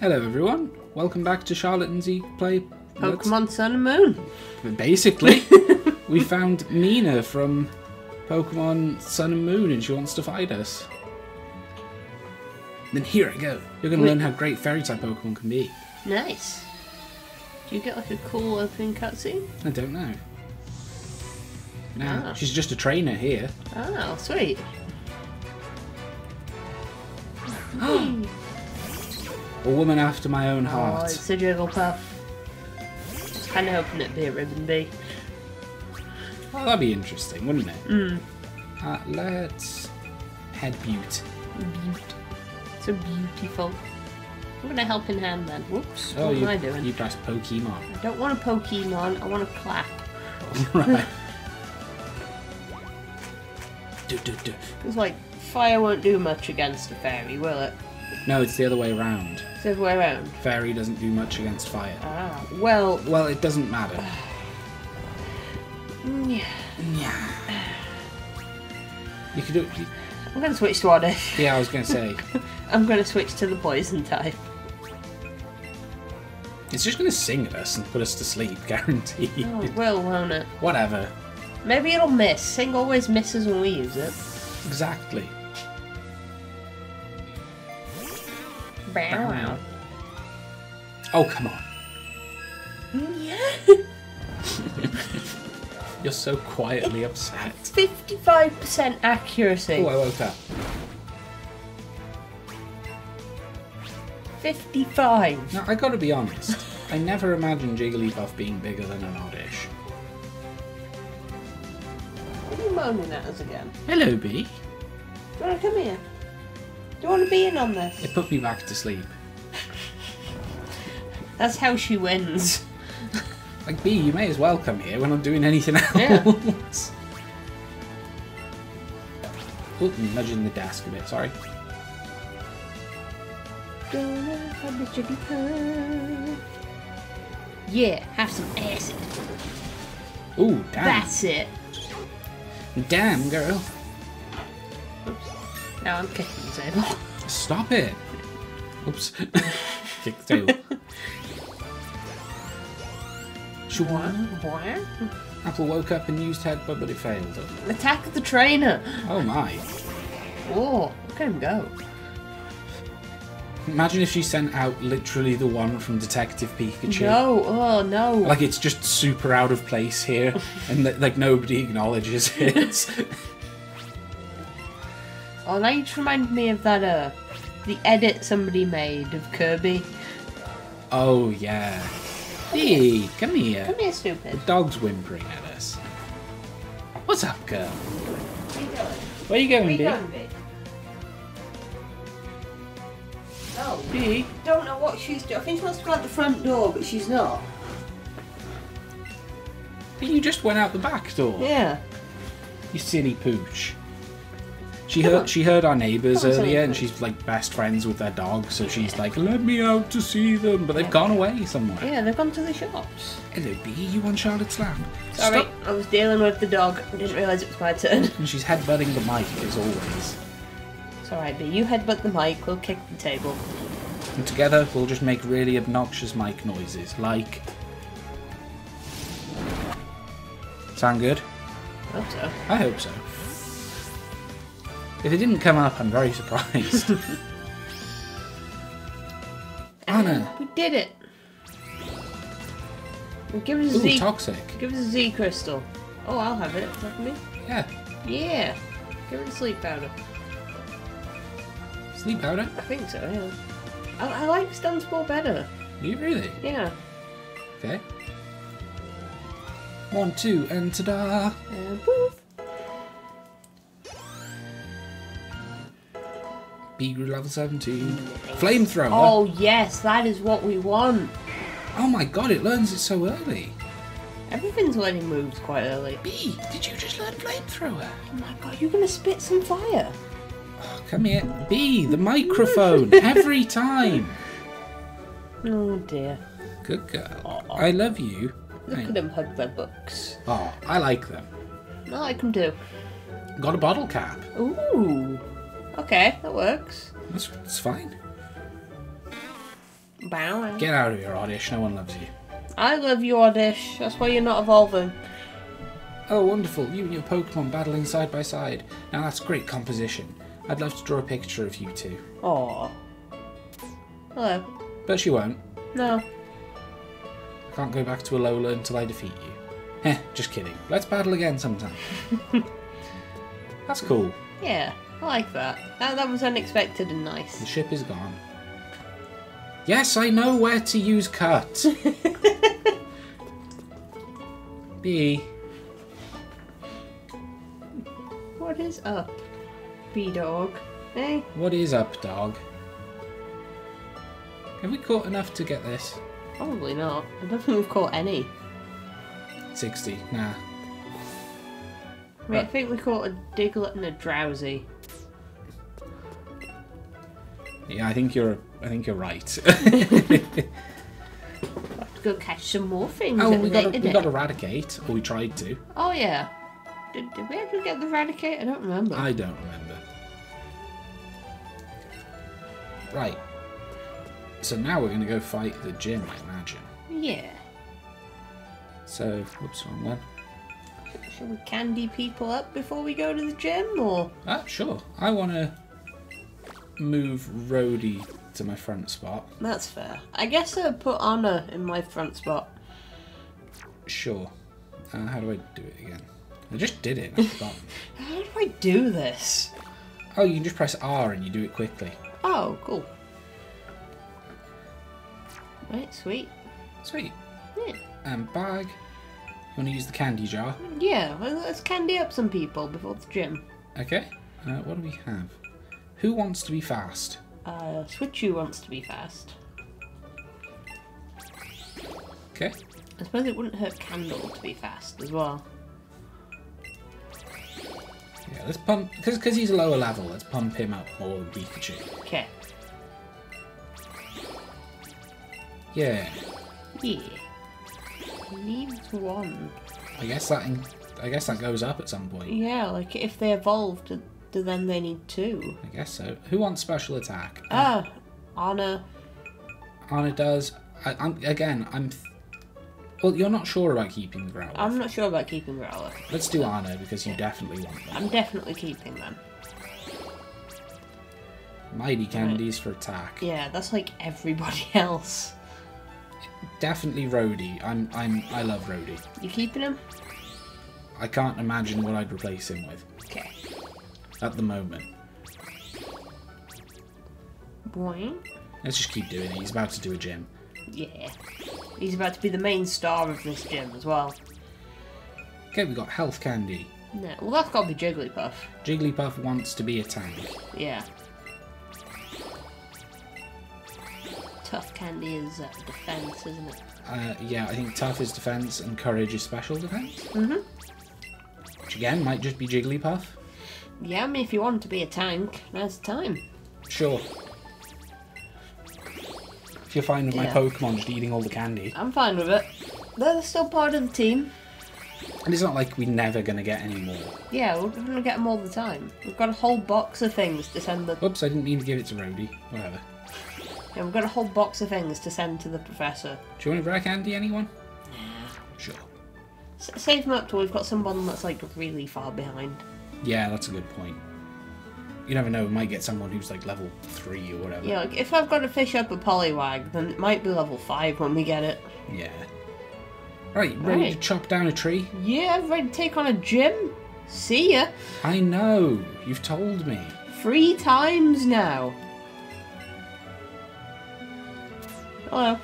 Hello everyone, welcome back to Charlotte and Zeke play Pokemon Sun and Moon. Basically, we found Mina from Pokemon Sun and Moon and she wants to fight us. Then here I go. You're going to learn how great fairy-type Pokemon can be. Nice. Do you get like a cool opening cutscene? I don't know. No, she's just a trainer here. Oh, sweet. A woman after my own heart. Oh, it's a Jigglypuff. Kind of hoping it'd be a ribbon bee. Well, that'd be interesting, wouldn't it? Mm. Let's head Butte. Butte. So beautiful. I'm gonna help in hand then. Whoops. Oh, what am I doing? You press Pokemon. I don't want a Pokemon. I want a clap. Right. Because like fire won't do much against a fairy, will it? No, it's the other way around. It's the other way around. Fairy doesn't do much against fire. Ah, well. Well, it doesn't matter. Yeah. Yeah. You could do. I'm gonna switch to Oddish. Yeah, I was gonna say. I'm gonna switch to the poison type. It's just gonna sing at us and put us to sleep, guaranteed. Oh, it will, won't it? Whatever. Maybe it'll miss. Sing always misses when we use it. Exactly. Bow. Oh, come on. Yeah. You're so quietly upset. 55% accuracy. Oh, I woke up. 55. Now, I gotta be honest. I never imagined Jigglypuff being bigger than an Oddish. What are you moaning at us again? Hello, Bee. Do you want to come here? Do you want to be in on this? It put me back to sleep. That's how she wins. Like, Bee, you may as well come here when I'm doing anything else. Yeah. Oop, nudging the desk a bit, sorry. Yeah, have some acid. Ooh, damn. That's it. Damn, girl. Oops. Now I'm kicking the table. Stop it. Oops. Kick the table. What? Apple woke up and used headbutt, but it failed. Attack the trainer! Oh my. Oh, look at him go. Imagine if she sent out literally the one from Detective Pikachu. No, oh no. Like it's just super out of place here, and like nobody acknowledges it. Oh, now you just remind me of that, the edit somebody made of Kirby. Oh yeah. Hey, come here. Come here, stupid. The dog's whimpering at us. What's up, girl? Where are you going, Bee? Oh, Bee. Don't know what she's doing. I think she wants to go out the front door, but she's not. But you just went out the back door. Yeah. You silly pooch. She heard our neighbours earlier, and she's like best friends with their dog, so she's like, let me out to see them, but they've gone away somewhere. Yeah, they've gone to the shops. Hello, Bee, you on Charlotte's lap? Sorry, stop. I was dealing with the dog. I didn't realise it was my turn. And she's headbutting the mic, as always. It's alright, Bee, you headbutt the mic, we'll kick the table. And together, we'll just make really obnoxious mic noises, like... Sound good? I hope so. I hope so. If it didn't come up, I'm very surprised. Anna! We did it! Give us a Z. Ooh, toxic. Give us a Z crystal. Oh, I'll have it. Is that for me? Yeah. Yeah! Give it a sleep powder. Sleep powder? I think so, yeah. I like Stun Spore better. Do you really? Yeah. Okay. One, two, and ta-da! And poof! Bee grew level 17. Flamethrower! Oh yes, that is what we want! Oh my god, it learns it so early! Everything's learning moves quite early. Bee, did you just learn flamethrower? Oh my god, you're gonna spit some fire! Oh, come here. Bee, the microphone! Every time! Oh dear. Good girl. Aww. I love you. Look at them hug their books. Oh, I like them. I like them too. Got a bottle cap. Ooh! Okay, that works. That's fine. Bow. Get out of here, Oddish. No one loves you. I love you, Oddish. That's why you're not evolving. Oh, wonderful. You and your Pokemon battling side by side. Now that's great composition. I'd love to draw a picture of you two. Aww. Hello. But she won't. No. I can't go back to Alola until I defeat you. Heh, just kidding. Let's battle again sometime. That's cool. Yeah, I like that. That was unexpected and nice. The ship is gone. Yes, I know where to use cut. B. What is up, B-Dog? Eh? What is up, dog? Have we caught enough to get this? Probably not. I don't think we've caught any. 60, nah. I mean, I think we caught a Diglett and a Drowsy. Yeah, I think you're right. We'll have to go catch some more things. Oh, we got Eradicate, or we tried to. Oh yeah. Did we ever get the Eradicate? I don't remember. I don't remember. Right. So now we're going to go fight the gym, I imagine. Yeah. So, whoops, wrong one. Should we candy people up before we go to the gym, or...? Sure. I want to move Rhodey to my front spot. That's fair. I guess I'll put Anna in my front spot. Sure. How do I do it again? I just did it. I've forgotten. How do I do this? Oh, you can just press R and you do it quickly. Oh, cool. Right, sweet. Sweet. Yeah. And bag. You want to use the candy jar? Yeah, well, let's candy up some people before the gym. Okay. What do we have? Who wants to be fast? Switchu wants to be fast. Okay. I suppose it wouldn't hurt Candle to be fast as well. Yeah, let's pump... Because he's lower level, let's pump him up more than Pikachu. Okay. Yeah. Yeah. Needs one. I guess that goes up at some point. Yeah, like if they evolved, then they need two. I guess so. Who wants special attack? Anna. Anna does. Well, you're not sure about keeping Growlithe. I'm not sure about keeping Growlithe. Let's do Anna because you definitely want them. I'm definitely keeping them. Mighty Candies for attack. Yeah, that's like everybody else. Definitely Rhodey. I love Rhodey. You keeping him? I can't imagine what I'd replace him with. Okay. At the moment. Boing. Let's just keep doing it. He's about to do a gym. Yeah. He's about to be the main star of this gym as well. Okay, we got health candy. No, well that's got to be Jigglypuff. Jigglypuff wants to be a tank. Yeah. Tough candy is defense, isn't it? Yeah, I think tough is defense and courage is special defense. Mm-hmm. Which again might just be Jigglypuff. Yeah, I mean if you want to be a tank, now's the time. Sure. If you're fine with my Pokemon just eating all the candy. I'm fine with it. They're still part of the team. And it's not like we're never going to get any more. Yeah, we're going to get them all the time. We've got a whole box of things to send the... Oops, I didn't mean to give it to Rhodey. Whatever. Yeah, we've got a whole box of things to send to the professor. Do you want to rare candy anyone? Yeah. Sure. Save them up till we've got someone that's like really far behind. Yeah, that's a good point. You never know, we might get someone who's like level 3 or whatever. Yeah, like if I've got to fish up a Poliwag, then it might be level 5 when we get it. Yeah. Right, ready to chop down a tree? Yeah, ready to take on a gym? See ya. I know, you've told me. 3 times now. Hello.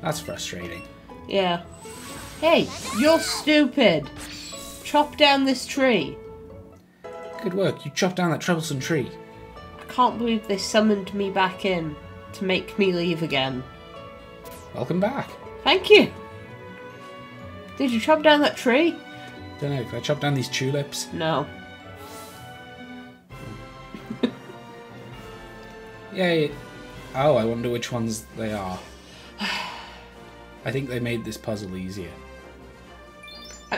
That's frustrating. Yeah. Hey, you're stupid. Chop down this tree. Good work. You chopped down that troublesome tree. I can't believe they summoned me back in to make me leave again. Welcome back. Thank you. Did you chop down that tree? Don't know. Did I chop down these tulips? No. Yay. Oh, I wonder which ones they are. I think they made this puzzle easier.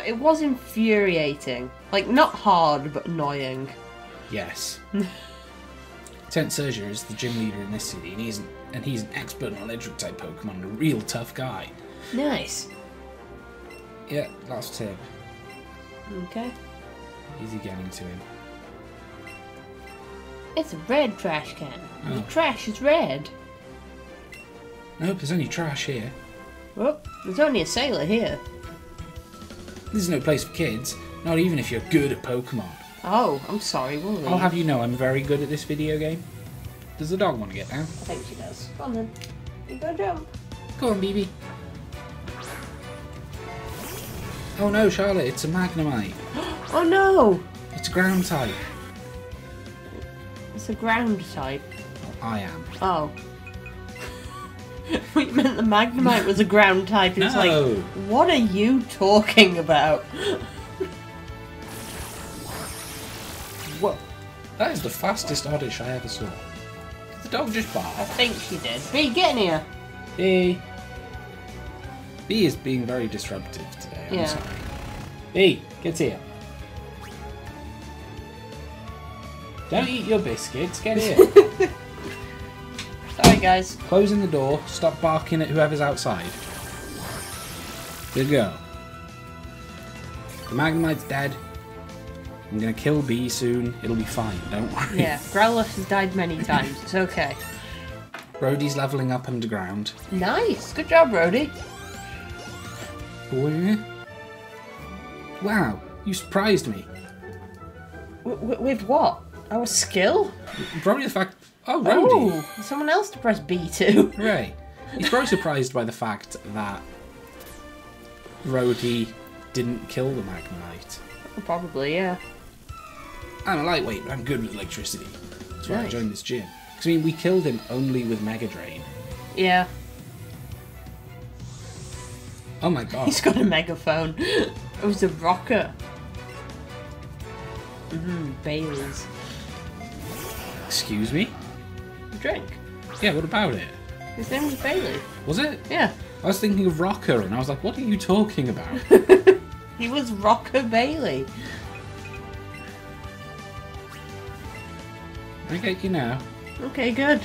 It was infuriating. Like, not hard, but annoying. Yes. Lt. Surge is the gym leader in this city, and he isn't and he's an expert on electric type Pokemon and a real tough guy. Nice. Yeah, last tip. Okay. Easy getting to him. It's a red trash can. Oh. The trash is red. Nope, there's only trash here. Well, there's only a sailor here. This is no place for kids, not even if you're good at Pokemon. Oh, I'm sorry, will we? I'll have you know I'm very good at this video game. Does the dog want to get down? I think she does. Go on then. You gotta jump. Go on, BB. Oh no, Charlotte, it's a Magnemite. Oh no! It's ground type. It's a ground type. Well, I am. Oh. You meant the Magnemite was a ground type. It's no. Like, what are you talking about? What? That is the fastest Oddish I ever saw. Did the dog just bark? I think she did. Bee, get in here. Bee. Bee is being very disruptive today. I'm sorry. Bee, get here. Don't eat your biscuits. Get here. Sorry guys. Closing the door, stop barking at whoever's outside. Good girl. The Magnemite's dead. I'm gonna kill Bee soon. It'll be fine, don't worry. Yeah, Growlithe has died many times. It's okay. Rhodey's levelling up underground. Nice! Good job, Rhodey. Wow, you surprised me. With what? Our skill? Probably the fact... Oh, Rhodey! Oh, someone else to press B to. Right. He's probably surprised by the fact that Rhodey didn't kill the Magnemite. Probably, yeah. I'm a lightweight, but I'm good with electricity. That's why I joined this gym. Because, I mean, we killed him only with Mega Drain. Yeah. Oh my god. He's got a megaphone. It was a rocket. Mmm, Baileys. Excuse me? Drink. Yeah, what about it? His name was Bailey. Was it? Yeah. I was thinking of Rocker and I was like, what are you talking about? He was Rocker Bailey. I get you now. Okay, good.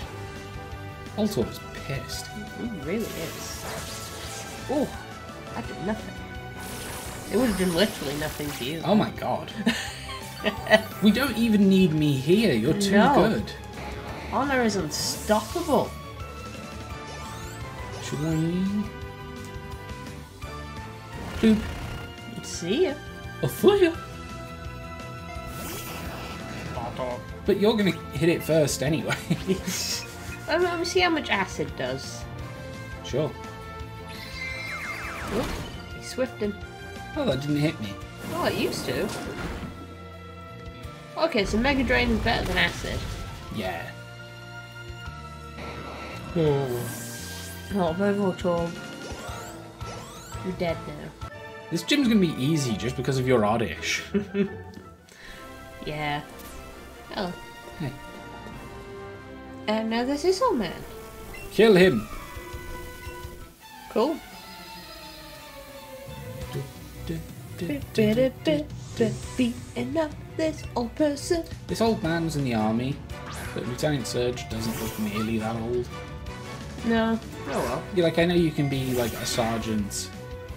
Altor is pissed. He really is. Oh, I did nothing. It would have been literally nothing to you. Oh my god. We don't even need me here. You're too good. Honor is unstoppable. Should I? Boop. See ya. I'll see ya. But you're gonna hit it first anyway. Let me see how much acid does. Sure. Oop, he swifted him. Oh, that didn't hit me. Oh, it used to. Okay, so Mega Drain is better than acid. Yeah. Oh, Votorb. You're dead now. This gym's gonna be easy just because of your Oddish. Yeah. Oh. Hey. And now this is our man. Kill him. Cool. Beating up this old person. This old man's in the army, but Lt. Surge doesn't look nearly that old. No. Oh well. You're like, I know you can be like a sergeant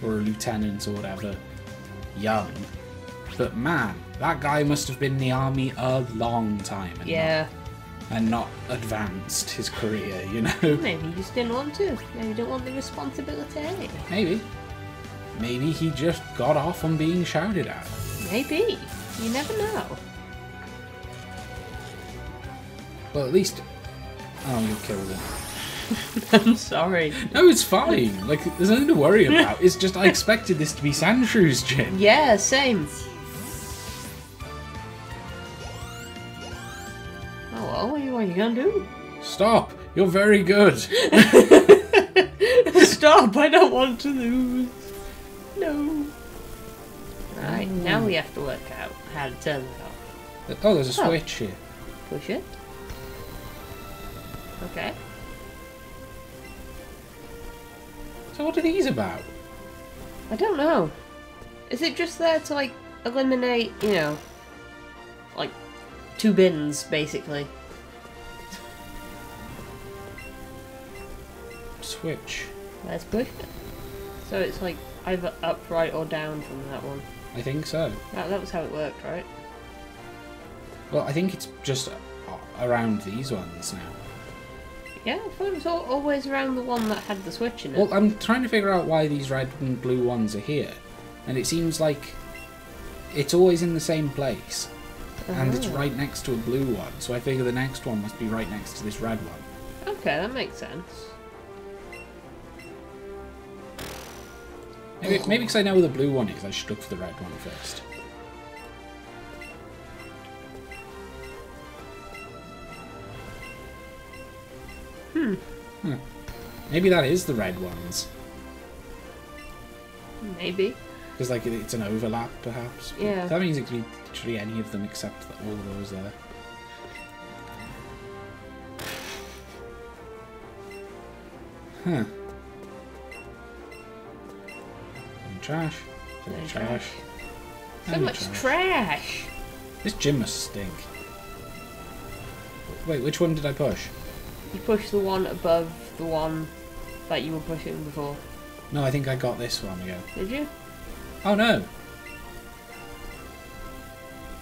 or a lieutenant or whatever, young, but man, that guy must have been in the army a long time. And not advanced his career, you know. Maybe he just didn't want to. Maybe he didn't want the responsibility. Maybe. Maybe he just got off on being shouted at. Maybe. You never know. Well, at least... Oh, you killed him. I'm sorry. No, it's fine. Like, there's nothing to worry about. It's just I expected this to be Sandshrew's gym. Yeah, same. Oh, well, what are you gonna do? Stop! You're very good. Stop! I don't want to lose. No. Right, now we have to work out how to turn it off. Oh, there's a switch here. Push it. Okay. So what are these about? I don't know. Is it just there to, like, eliminate, you know, like, two bins, basically? switch. Let's push it. So it's like either up, right, or down from that one. I think so. That was how it worked, right? Well, I think it's just around these ones now. Yeah, I thought it was always around the one that had the switch in it. Well, I'm trying to figure out why these red and blue ones are here. And it seems like it's always in the same place. Uh-huh. And it's right next to a blue one, so I figure the next one must be right next to this red one. Okay, that makes sense. Maybe because I know where the blue one is, I should look for the red one first. Hmm. Maybe that is the red ones. Maybe. Because like it's an overlap, perhaps. Yeah. That means it could be literally any of them except all of those there. Huh. Trash. Trash. So much trash. This gym must stink. Wait, which one did I push? You pushed the one above the one that you were pushing before. No, I think I got this one again. Did you? Oh no.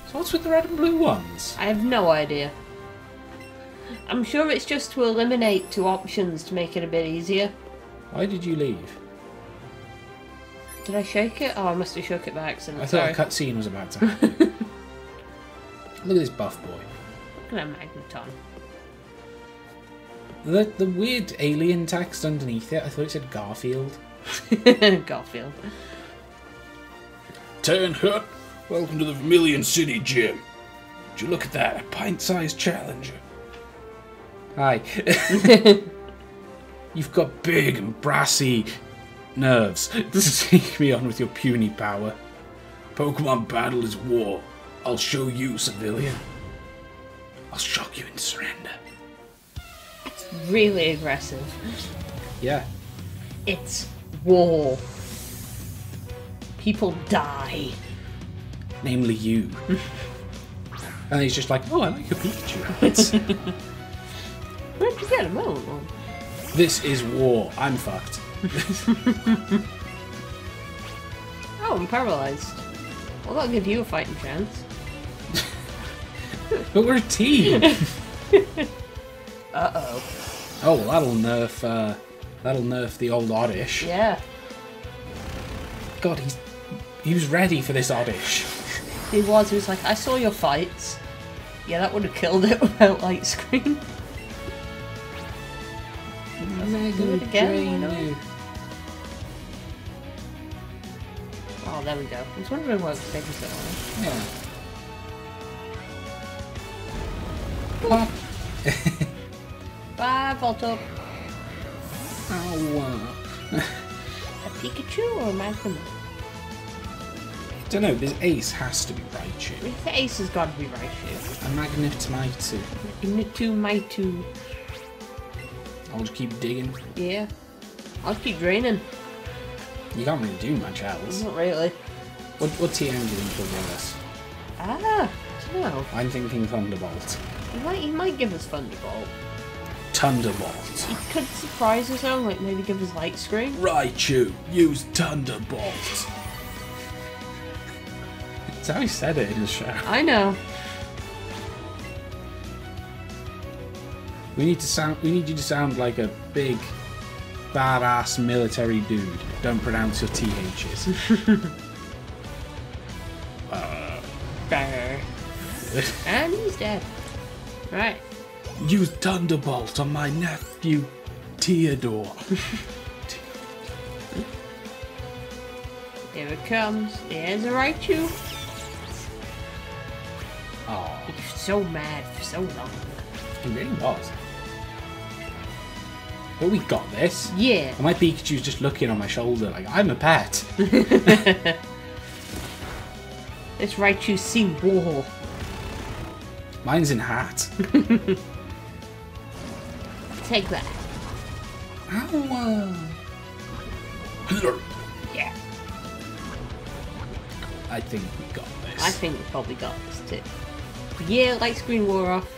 So what's with the red and blue ones? I have no idea. I'm sure it's just to eliminate two options to make it a bit easier. Why did you leave? Did I shake it? Oh, I must have shook it by accident. I thought a cutscene was about to happen. Look at this buff boy. Look at that Magneton. The weird alien text underneath it, I thought it said Garfield. Garfield. Turn up. Welcome to the Vermilion City gym. Would you look at that, a pint-sized challenger. Hi. You've got big and brassy nerves to take me on with your puny power. Pokemon battle is war. I'll show you, civilian. I'll shock you into surrender. It's really aggressive. Yeah. It's war. People die. Namely you. And he's just like, oh, I like your Pikachu. Where'd you get him? Oh. This is war. I'm fucked. Oh, I'm paralysed. Well, that'll give you a fighting chance. But we're a team. Uh-oh. Oh, well, that'll nerf the old Oddish. Yeah. God, he was ready for this Oddish. He was like, I saw your fights. Yeah, that would have killed it without light screen. Do it again, you know. Oh, there we go. I was wondering what the was going on. Yeah. Pop. Bye, Voltop. Ow. A Pikachu or a Magnemite? I don't know, this ace has to be Raichu. This ace has got to be Raichu. A Magneton. Magneton. I'll just keep digging. Yeah. I'll keep draining. You can't really do much else. Not really. What TM do you think will give us? Ah, I don't know. I'm thinking Thunderbolt. He might give us Thunderbolt. Thunderbolt. He could surprise us though, like maybe give us Light Screen. Raichu, use Thunderbolt. That's how he said it in the show. I know. We need you to sound like a big, badass military dude. Don't pronounce your THs. And he's dead. Right. Use Thunderbolt on my nephew, Theodore. Here it comes. Here's a Raichu. Oh, he was so mad for so long. He really was. But we got this. Yeah. And my Pikachu's just looking on my shoulder like, I'm a pet. This Raichu's seen war. Mine's in hat. Take that. Ow. Yeah. I think we got this. I think we probably got this too. But yeah, light screen wore off.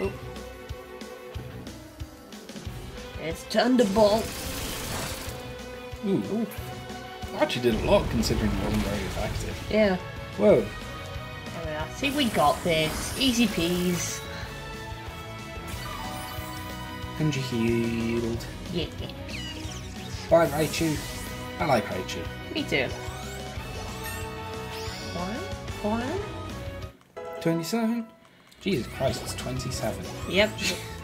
Oh. It's Thunderbolt. Ooh, ooh. Actually did a lot considering it wasn't very effective. Yeah. Whoa. There we are. See, we got this. Easy peas. And you healed. Yeah. Bye, Raichu. I like Raichu. Me too. What? 27? Jesus Christ, it's 27. Yep.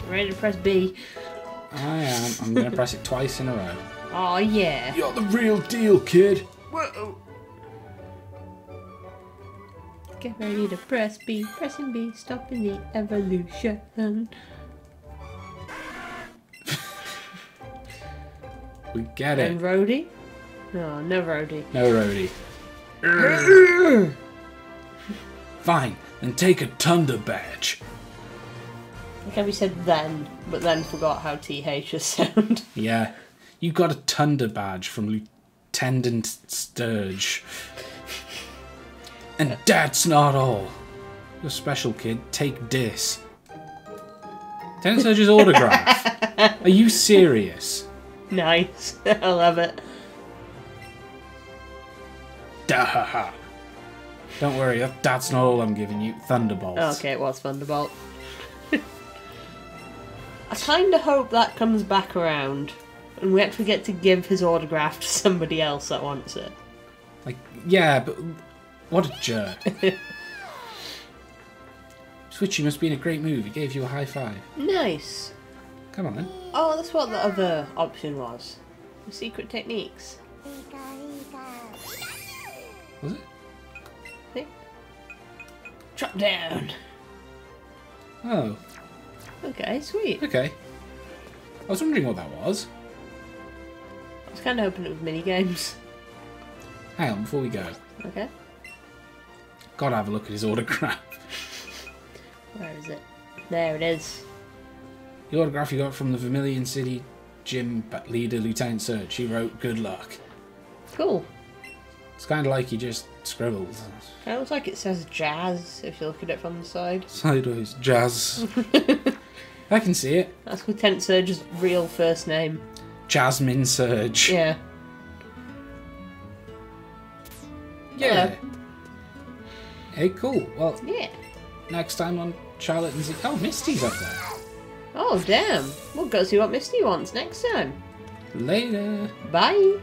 Ready to press B. I am. I'm going to press it twice in a row. Oh yeah. You're the real deal, kid. Whoa. Get ready to press B. Pressing B, stopping the evolution. We get it. And Rhodey? No, no Rhodey. No Rhodey. Fine, then take a Thunder badge. I think we said then, but then forgot how TH is sound. Yeah. You got a Thunder badge from Lt. Surge. And that's not all. You're special, kid. Take this. Lt. Surge's autograph. Are you serious? Nice. I love it. Dahaha. Don't worry, that's not all I'm giving you. Thunderbolt. Okay, it was Thunderbolt. I kind of hope that comes back around. And we actually get to give his autograph to somebody else that wants it. Like, yeah, but what a jerk. Switchy must be in a great mood. He gave you a high five. Nice. Come on, then. Oh, that's what the other option was. The secret techniques. Was it? I think. Trap down. Oh. Okay, sweet. Okay. I was wondering what that was. I was kind of hoping it was mini-games. Hang on, before we go. Okay. Gotta have a look at his autograph. Where is it? There it is. The autograph you got from the Vermilion City gym leader, Lt. Surge. He wrote, good luck. Cool. It's kind of like he just scribbled. Kind of looks like it says jazz, if you look at it from the side. Sideways, jazz. I can see it. That's Lt. Surge's real first name. Jasmine Surge. Yeah. Yeah. Hey, cool. Well, yeah. Next time on Charlotte and Z. Oh, Misty's up there. Oh, damn. We'll go see what Misty wants next time. Later. Bye.